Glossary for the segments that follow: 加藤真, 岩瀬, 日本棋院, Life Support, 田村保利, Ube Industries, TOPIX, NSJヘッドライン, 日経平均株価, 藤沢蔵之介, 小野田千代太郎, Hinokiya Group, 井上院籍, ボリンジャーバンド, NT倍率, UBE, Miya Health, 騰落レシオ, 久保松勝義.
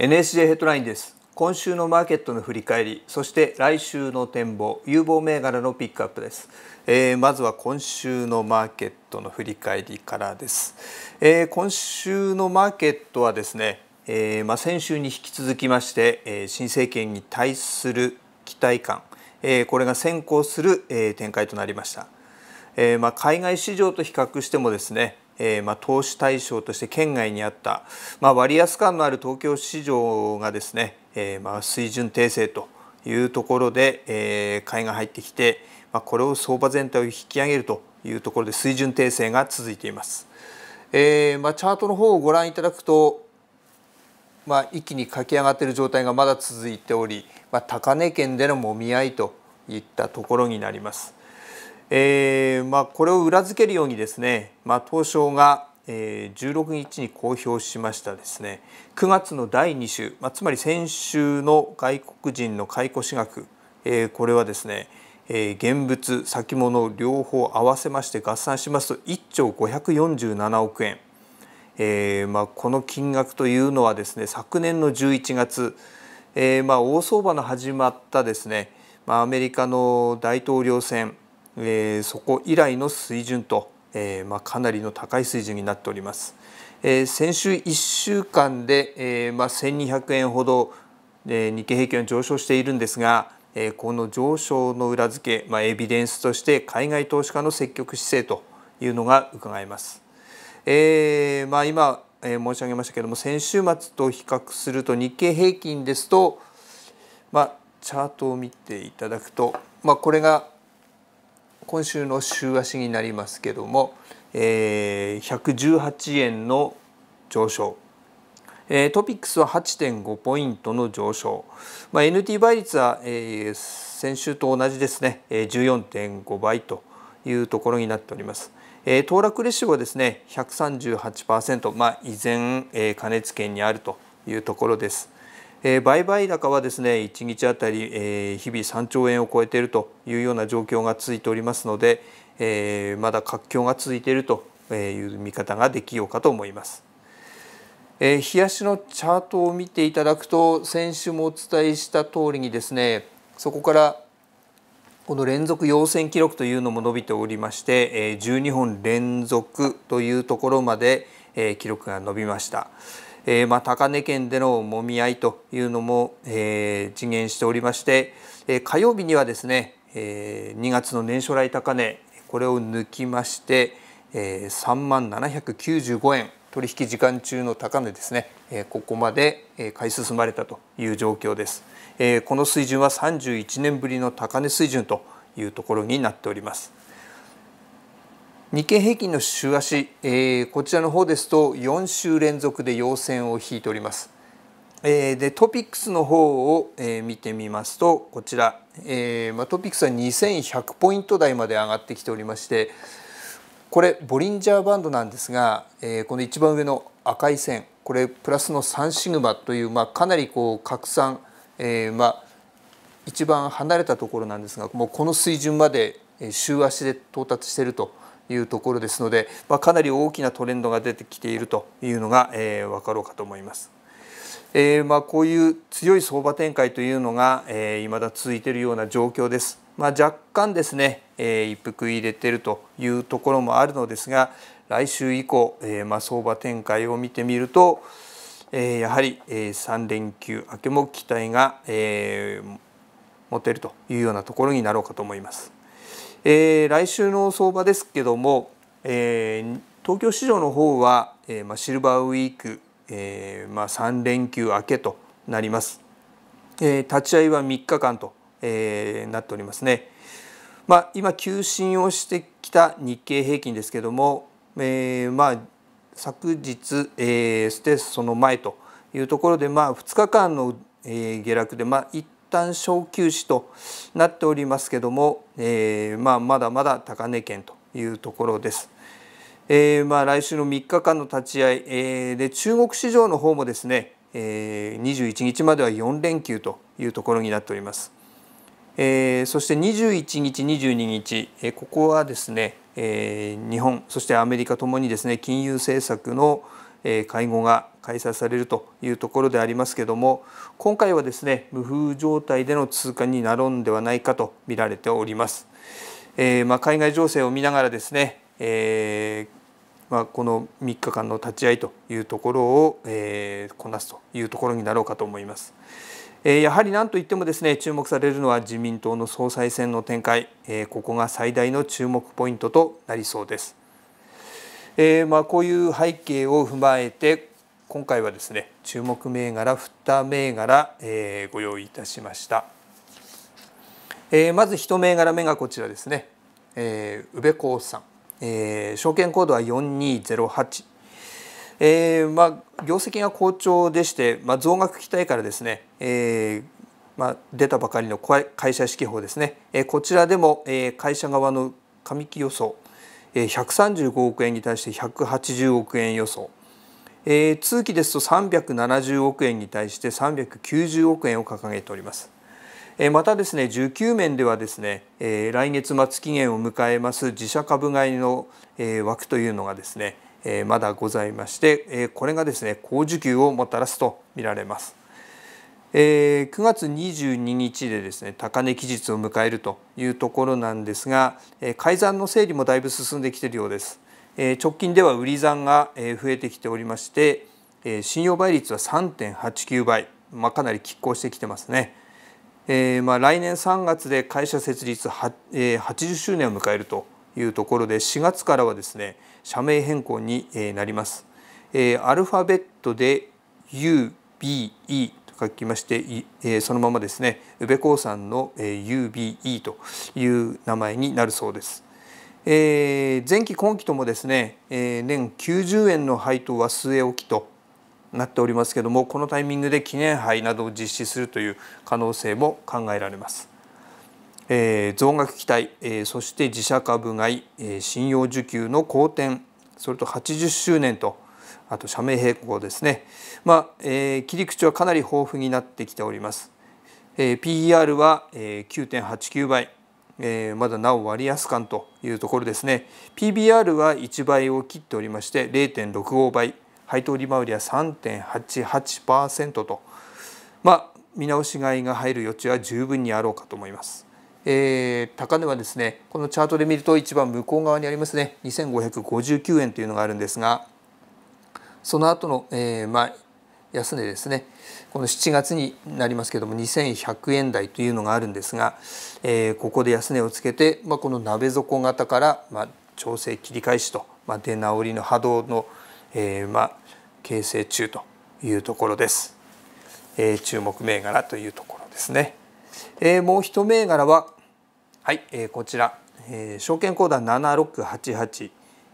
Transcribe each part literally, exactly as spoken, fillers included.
エヌエスジェー ヘッドラインです。今週のマーケットの振り返り、そして来週の展望、有望銘柄のピックアップです。えー、まずは今週のマーケットの振り返りからです。えー、今週のマーケットはですね、えーまあ、先週に引き続きまして、えー、新政権に対する期待感、えー、これが先行する、えー、展開となりました。えーまあ、海外市場と比較してもですね、えーまあ、投資対象として県外にあった、まあ、割安感のある東京市場がですね、えーまあ、水準訂正というところで、えー、買いが入ってきて、まあ、これを相場全体を引き上げるというところで水準訂正が続いています。えーまあ、チャートの方をご覧いただくと、まあ、一気に駆け上がっている状態がまだ続いており、まあ、高値圏でのもみ合いといったところになります。えーまあ、これを裏付けるようにですね、まあ、東証がじゅうろくにちに公表しましたですね、くがつのだいに週、まあ、つまり先週の外国人の買い越し額、えー、これはですね、えー、現物先物両方合わせまして合算しますといっちょうごひゃくよんじゅうななおくえん、えーまあ、この金額というのはですね、昨年のじゅういちがつ、えーまあ、大相場の始まったですね、まあ、アメリカの大統領選、えー、そこ以来の水準と、えーまあ、かなりの高い水準になっております。えー、先週いっしゅうかんで、えーまあ、せんにひゃくえんほど、えー、日経平均は上昇しているんですが、えー、この上昇の裏付け、まあ、エビデンスとして海外投資家の積極姿勢というのがうかがえます。えーまあ、今、えー、申し上げましたけれども、先週末と比較すると日経平均ですと、まあ、チャートを見ていただくと、まあ、これが今週の週足になりますけども、えー、ひゃくじゅうはちえんの上昇、えー、トピックスは はちてんご ポイントの上昇、まあ、エヌティー 倍率は、えー、先週と同じですね、えー、じゅうよんてんごばいというところになっております。えー、騰落レシオはですね ひゃくさんじゅうはちパーセント、まあ、依然、えー、過熱圏にあるというところです。えー、売買高はですねいちにちあたり、えー、日々さんちょうえんを超えているというような状況が続いておりますので、えー、まだ活況が続いているという見方ができようかと思います。えー、日足のチャートを見ていただくと、先週もお伝えした通りにですね、そこからこの連続陽線記録というのも伸びておりまして、じゅうにほん連続というところまで記録が伸びました。えー、まあ高値圏でのもみ合いというのも、えー、実現しておりまして、えー、火曜日にはですね、えー、にがつの年初来高値、これを抜きまして、えー、さんまんななひゃくきゅうじゅうごえん、取引時間中の高値ですね、えー、ここまで買い進まれたという状況です。えー、この水準はさんじゅういちねんぶりの高値水準というところになっております。日経平均の週足、えー、こちらの方ですとよんしゅう連続で陽線を引いております。えー、でトピックスの方を、えー、見てみますと、こちら、えーまあ、トピックスはにせんひゃくポイント台まで上がってきておりまして、これボリンジャーバンドなんですが、えー、この一番上の赤い線、これプラスのさんシグマという、まあ、かなりこう拡散、えーまあ、一番離れたところなんですが、もうこの水準まで週足で到達しているというところですので、まあ、かなり大きなトレンドが出てきているというのが、えー、分かろうかと思います。えーまあ、こういう強い相場展開というのが、えー、未だ続いているような状況です。まあ、若干ですね、えー、一服入れているというところもあるのですが、来週以降、えーまあ、相場展開を見てみると、えー、やはり、えー、さんれんきゅう明けも期待が、えー、持てるというようなところになろうかと思います。えー、来週の相場ですけども、えー、東京市場の方は、えーまあ、シルバーウィーク、えーまあ、さんれんきゅう明けとなります。えー、立ち合いはみっかかんと、えー、なっておりますね。まあ、今急進をしてきた日経平均ですけども、えーまあ、昨日、えー、そしてその前というところで、まあ、ふつかかんの、えー、下落で、まあ、一旦小休止となっておりますけども、えーまあ、まだまだ高値圏というところです。えーまあ、来週のみっかかんの立ち合い、えー、で中国市場の方もですね、えー、にじゅういちにちまではよんれんきゅうというところになっております。えー、そしてにじゅういちにち、にじゅうににち、えー、ここはですね、えー、日本そしてアメリカともにですね、金融政策の、会合が開催されるというところでありますけども、今回はですね無風状態での通過になるんではないかと見られております。えー、まあ海外情勢を見ながらですね、えーまあ、このみっかかんの立ち会いというところを、えー、こなすというところになろうかと思います。えー、やはり何といってもですね注目されるのは自民党の総裁選の展開、えー、ここが最大の注目ポイントとなりそうです。えーまあ、こういう背景を踏まえて今回はですね注目銘柄に銘柄、えー、ご用意いたしました。えー、まずいち銘柄目がこちらですね、えー、宇部興産、えー、証券コードはよんにーぜろはち、えーまあ、業績が好調でして、まあ、増額期待からですね、えーまあ、出たばかりの会社指揮法ですね、えー、こちらでも、えー、会社側の上期予想、えー、ひゃくさんじゅうごおくえんに対してひゃくはちじゅうおくえん予想、えー、通期ですとさんびゃくななじゅうおくえんに対してさんびゃくきゅうじゅうおくえんを掲げております。またですねじゅうきゅうめんではですね来月末期限を迎えます自社株買いの枠というのがですねまだございまして、これがですね好需給をもたらすと見られます。くがつにじゅうににちでですね高値期日を迎えるというところなんですが、改ざんの整理もだいぶ進んできているようです。直近では売り算が増えてきておりまして、信用倍率は さんてんはちきゅうばい、まあ、かなり拮抗してきてますね。えーまあ、来年さんがつで会社設立はちじゅっしゅうねんを迎えるというところで、しがつからはですね社名変更になります。えー、アルファベットで ユービーイー と書きまして、えー、そのままですね宇部興産の ユービーイー という名前になるそうです。えー、前期今期ともですね、えー、年きゅうじゅうえんの配当は据え置きとなっておりますけども、このタイミングで記念杯などを実施するという可能性も考えられます。えー、増額期待、えー、そして自社株買い、えー、信用需給の好転、それとはちじゅっしゅうねんと、あと社名変更ですね、まあえー、切り口はかなり豊富になってきております。えー、ピーイーアール は きゅうてんはちきゅうばい、えー、まだなお割安感というところですね。 ピービーアール はいちばいを切っておりまして れいてんろくごばい、配当利回りは さんてんはちはちパーセント と、まあ、見直し買いが入る余地は十分にあろうかと思います。えー、高値はですねこのチャートで見ると一番向こう側にありますねにせんごひゃくごじゅうきゅうえんというのがあるんですが、その後の、えーまあ、安値ですねこのしちがつになりますけどもにせんひゃくえんだいというのがあるんですが、えー、ここで安値をつけて、まあ、この鍋底型から、まあ、調整切り返しと、まあ、出直りの波動のえーまあ、形成中というところです。えー、注目銘柄というところですね。えー、もう一銘柄は、はいえー、こちら、えー、証券コードななろくはちはち、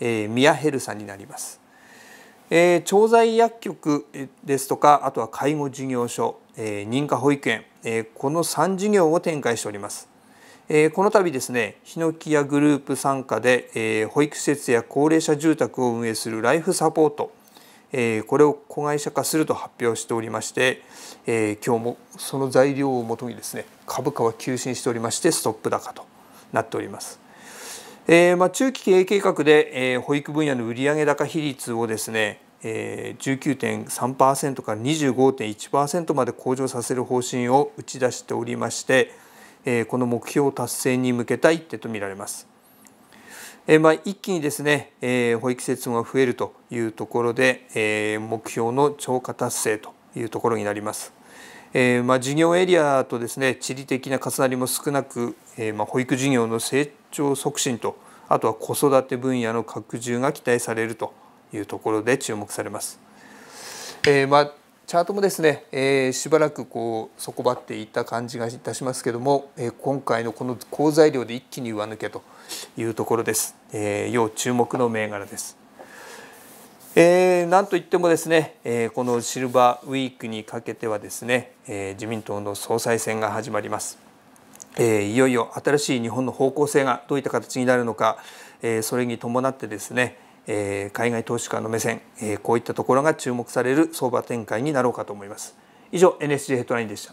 えー、ミヤヘルさんになります。えー、調剤薬局ですとか、あとは介護事業所、えー、認可保育園、えー、このさんじぎょうを展開しております。えー、この度ですねヒノキヤグループ傘下で、えー、保育施設や高齢者住宅を運営するライフサポート、えー、これを子会社化すると発表しておりまして、えー、今日もその材料をもとにですね株価は急進しておりましてストップ高となっております。えーまあ、中期経営計画で、えー、保育分野の売上高比率をですね、えー、じゅうきゅうてんさんパーセント から にじゅうごてんいちパーセント まで向上させる方針を打ち出しておりまして、この目標達成に向けた一手と見られます。まあ、一気にですね保育施設が増えるというところで目標の超過達成というところになります。まあ、事業エリアとですね地理的な重なりも少なく、保育事業の成長促進と、あとは子育て分野の拡充が期待されるというところで注目されます。まあチャートもですね、えー、しばらくこう底張っていった感じがいたしますけども、えー、今回のこの好材料で一気に上抜けというところです。えー、要注目の銘柄です。えー、なんといってもですね、えー、このシルバーウィークにかけてはですね、えー、自民党の総裁選が始まります。えー、いよいよ新しい日本の方向性がどういった形になるのか、えー、それに伴ってですね海外投資家の目線、こういったところが注目される相場展開になろうかと思います。以上 エヌエスジェー ヘッドラインでした。